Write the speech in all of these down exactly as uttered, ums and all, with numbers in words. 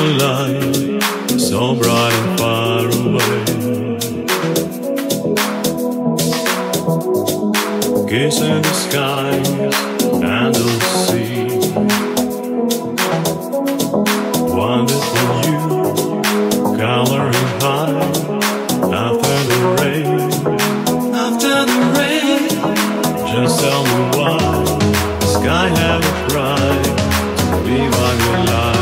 a light so bright and far away, kissing the skies and the sea. Wonderful you, coloring high after the rain, after the rain. Just tell me why the sky had a cry to be by your light.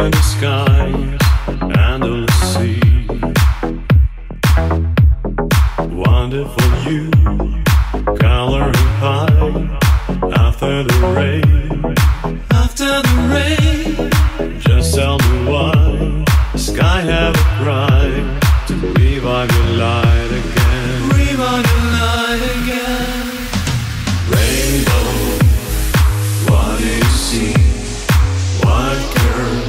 In the sky and on the sea, wonderful you, coloring high after the rain, after the rain. Just tell me why the sky have a cry to revive your light again, revive your light again. Rainbow, what do you see? What girl?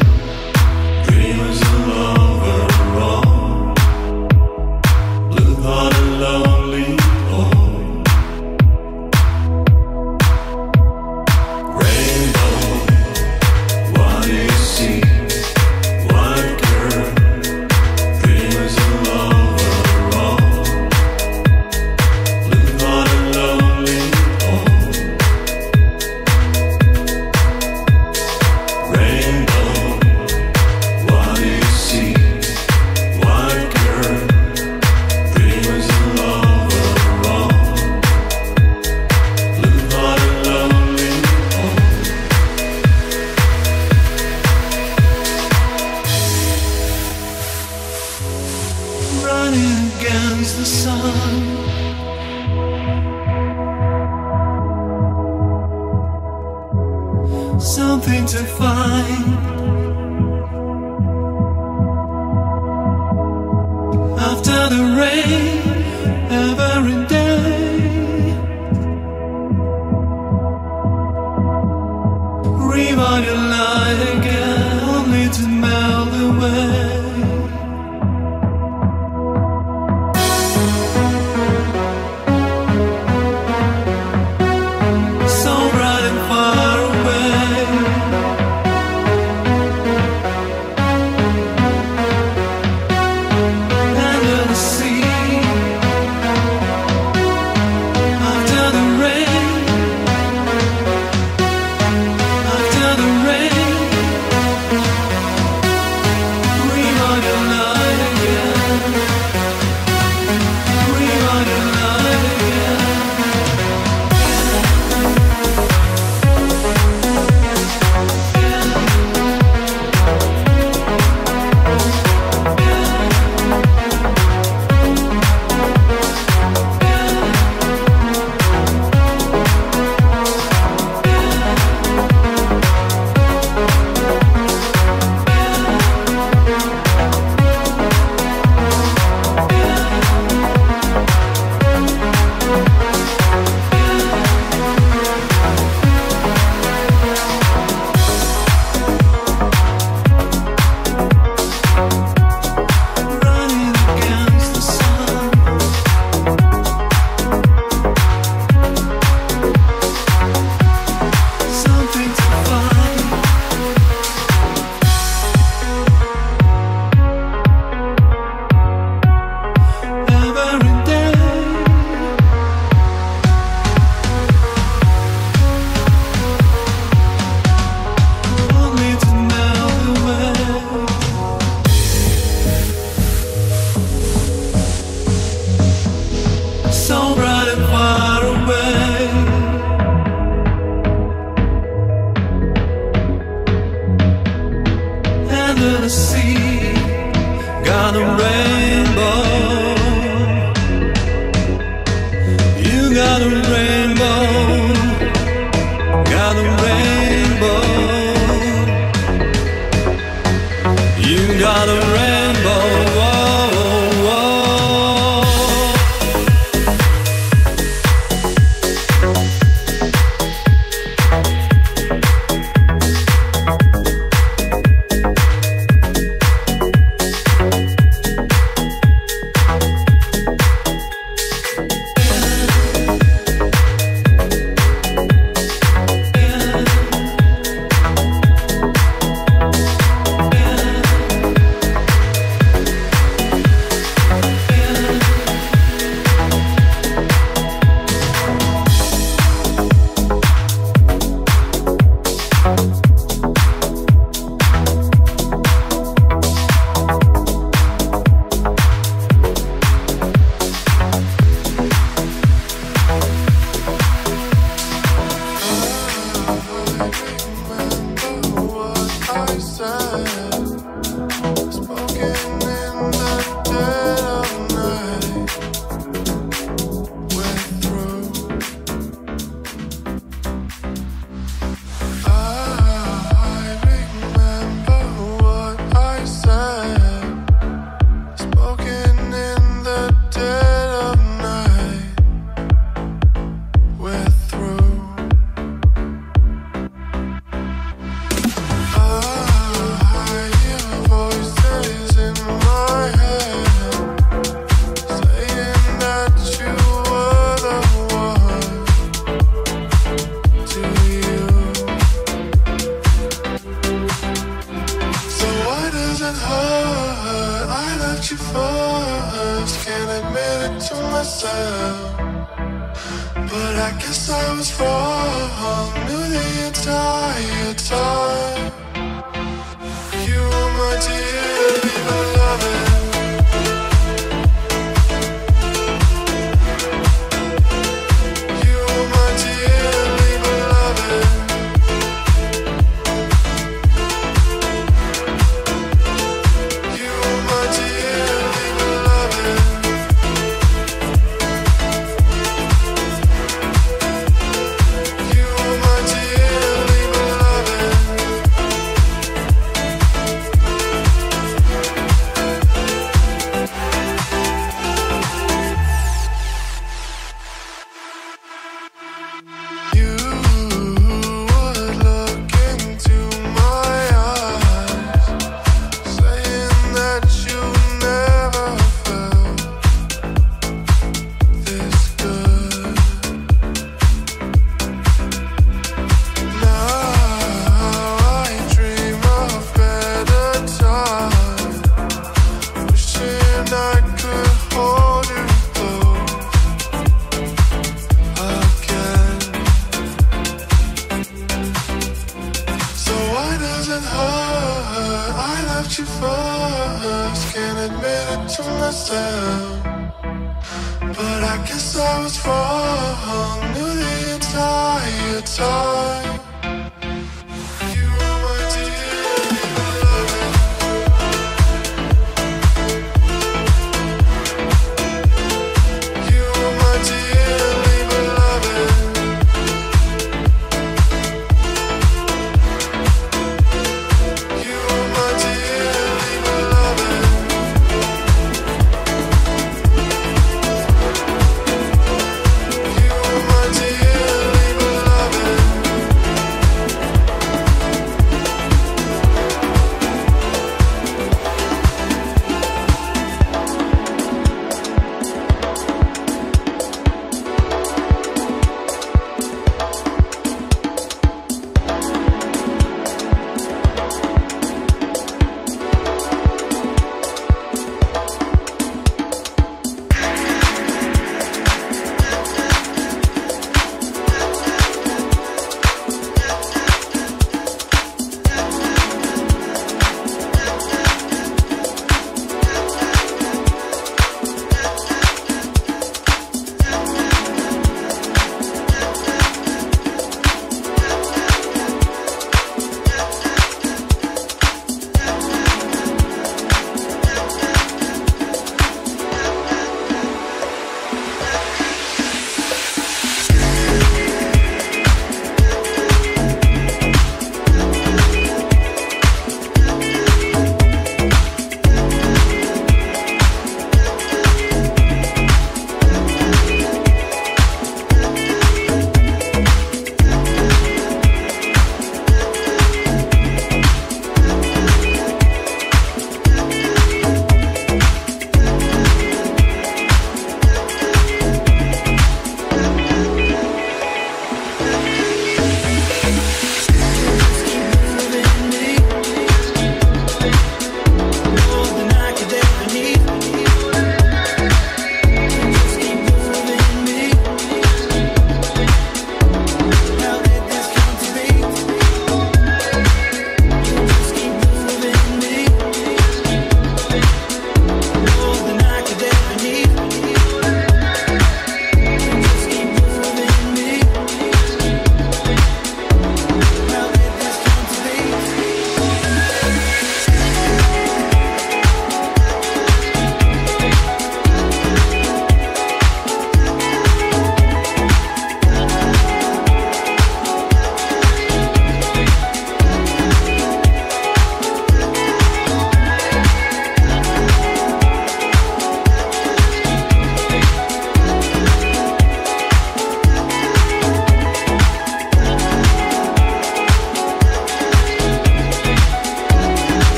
Against the sun, something to find after the rain. Every day, rewind your light again, only to melt away. Thank you. words, can't admit it to myself, but I guess I was wrong. Knew the entire time you were my dear beloved.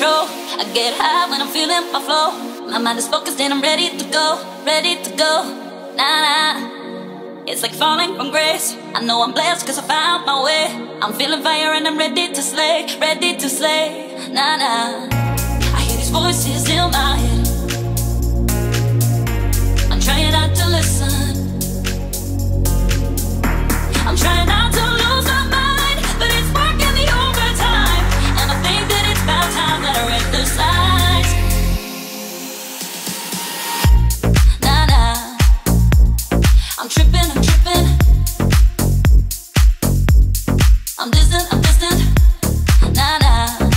control. I get high when I'm feeling my flow. My mind is focused and I'm ready to go, ready to go. Nah, nah. It's like falling from grace. I know I'm blessed cause I found my way. I'm feeling fire and I'm ready to slay, ready to slay. Nah, nah. I hear these voices in my head. I'm trying not to listen. I'm trying not to lose my mind, but it's working the overtime. And I think that it's about time that I read the signs. Nah, nah. I'm tripping, I'm tripping. I'm distant, I'm distant. Nah, nah.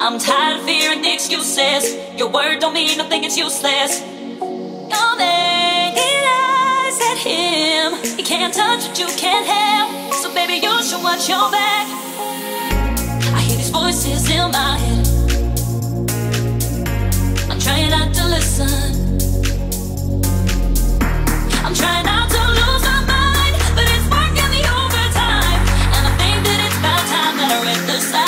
I'm tired of hearing excuses. Your word don't mean nothing, it's useless. Don't make eyes at him. He can't touch what you can't help. So baby, you should watch your back. I hear these voices in my head. I'm trying not to listen. I'm trying not to lose my mind, but it's working the overtime. And I think that it's about time that I read the signs.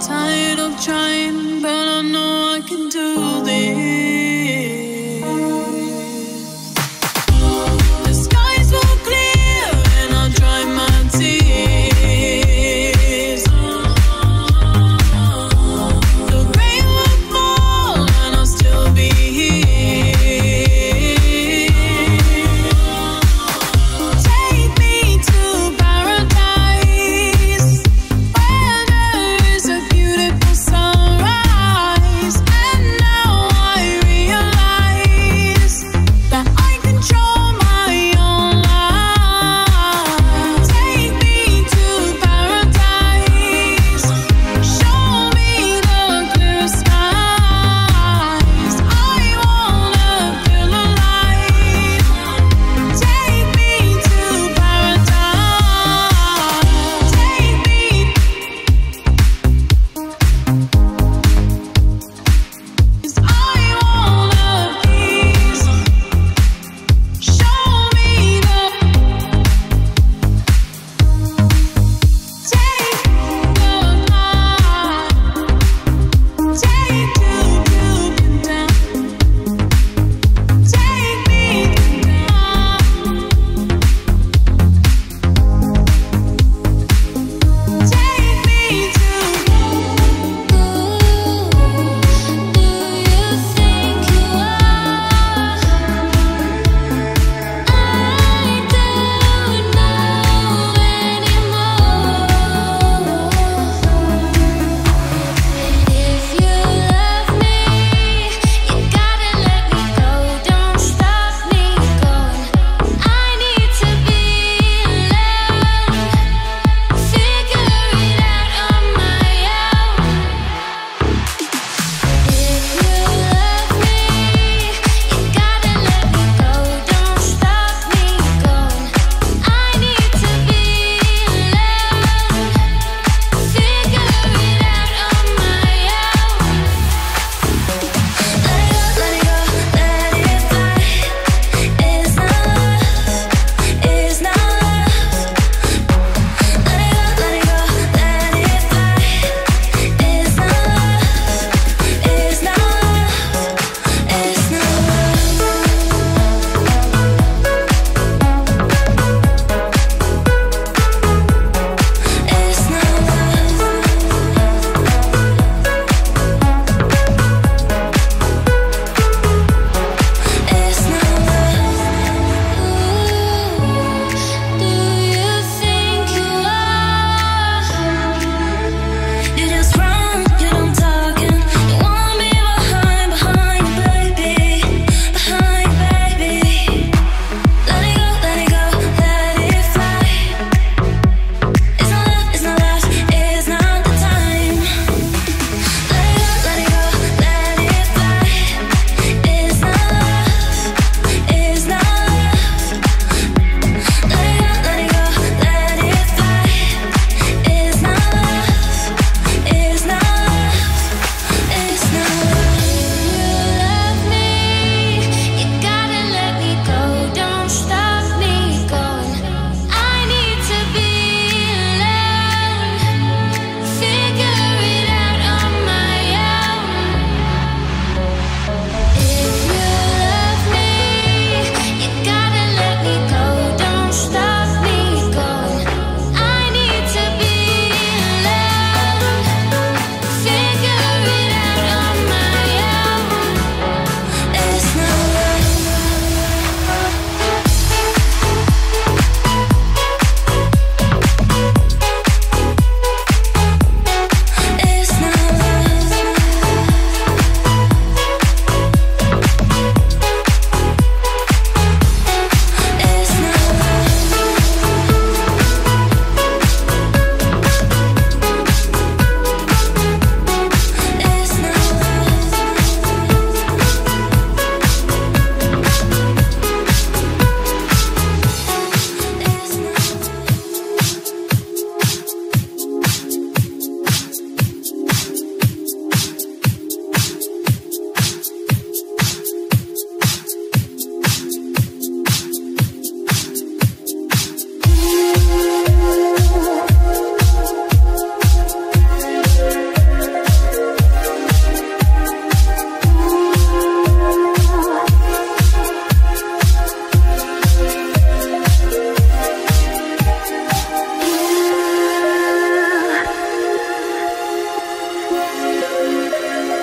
tired of trying, but I know I can do this. Some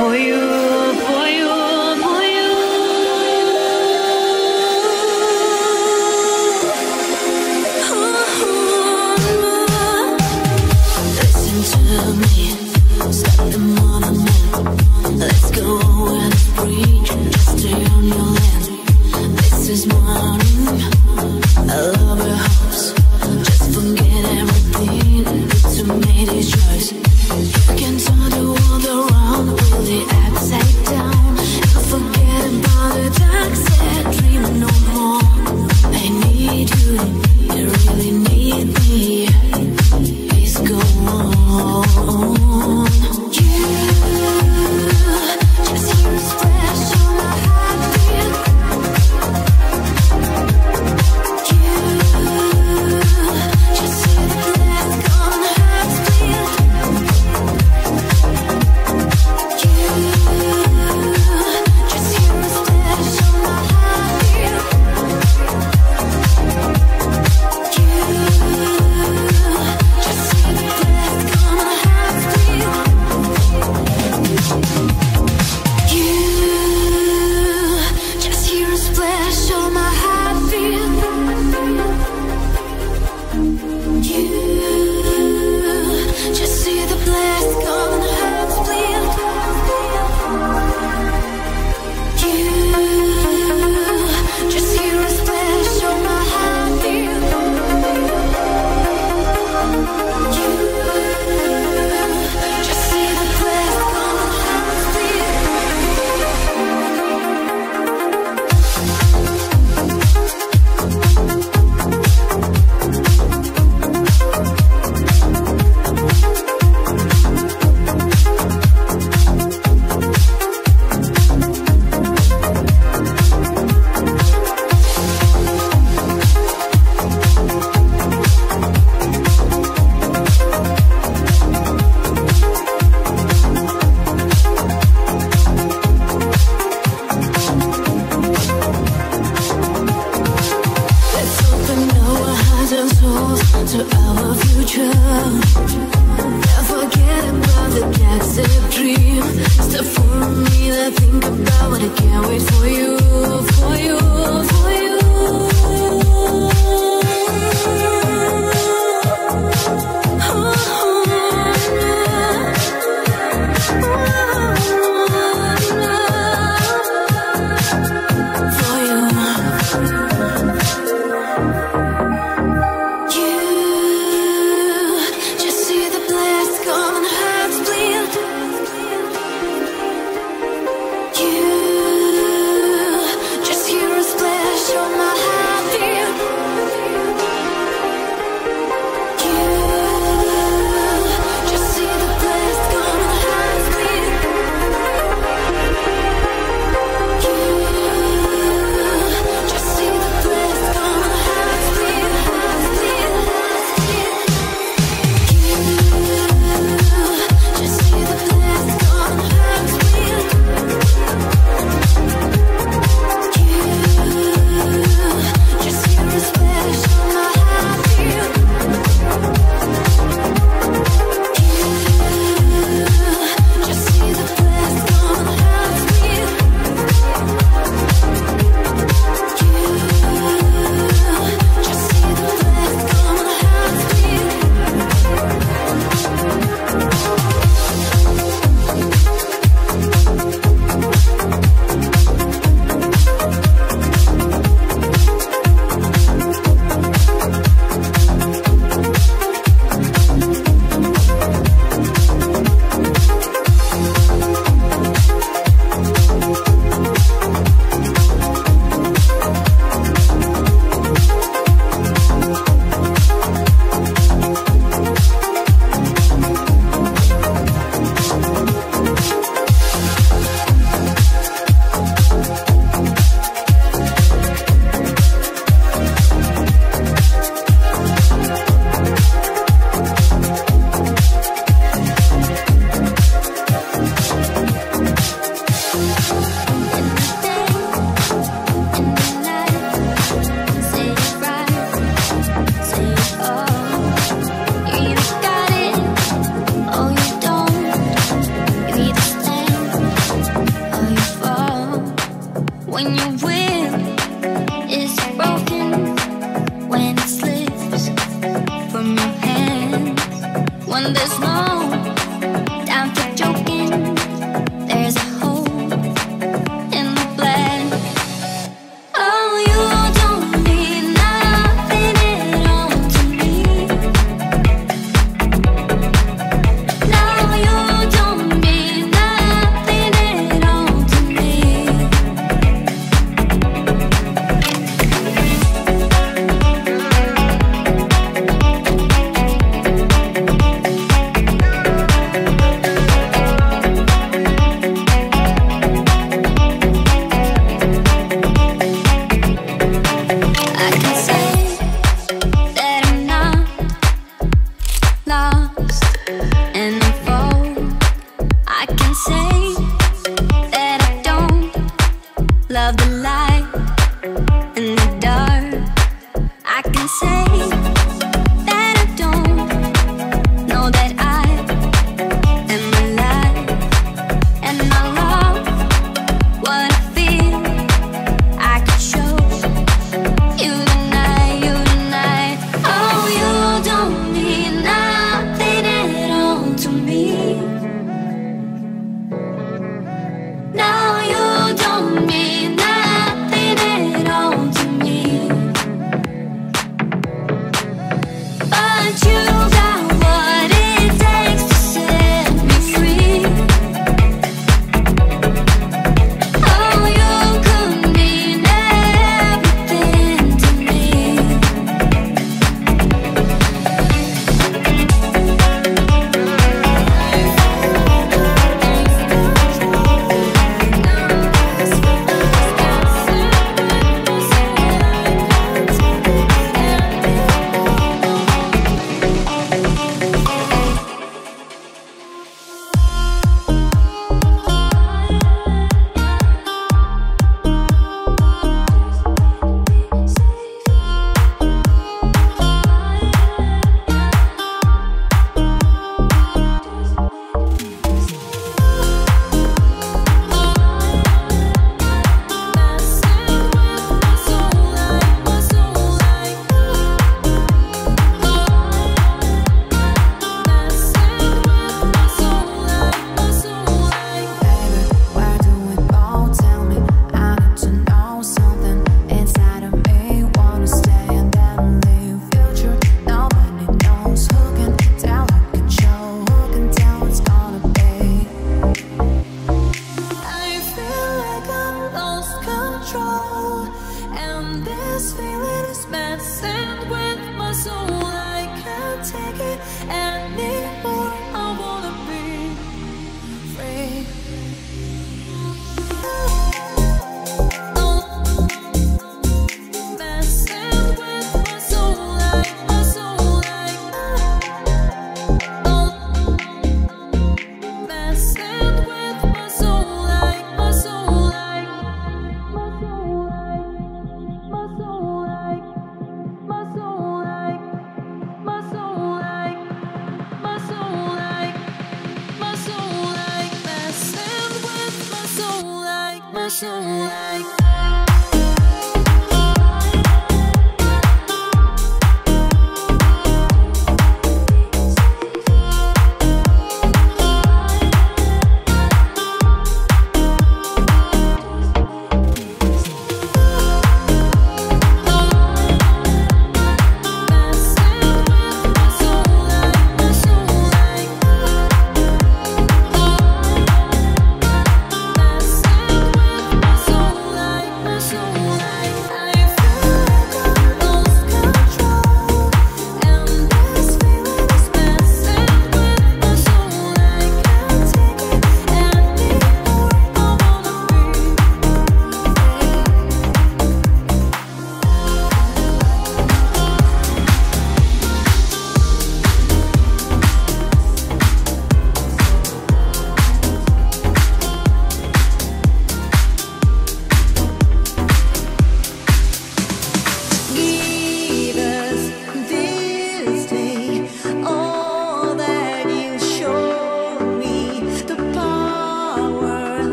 for you, for you, for you. Ooh. Listen to me, stop the moment. Let's go and breathe, just stay on your land. This is my room, I love your hopes. Just forget everything, it's a made a choice. You can turn the world around, pull it upside down. I'll forget about the dark side, dream no more. I need you, you really need me. Please go on. You, just hear a splash on my heartbeat. Dream, stuff for me to think about, but I can't wait for you.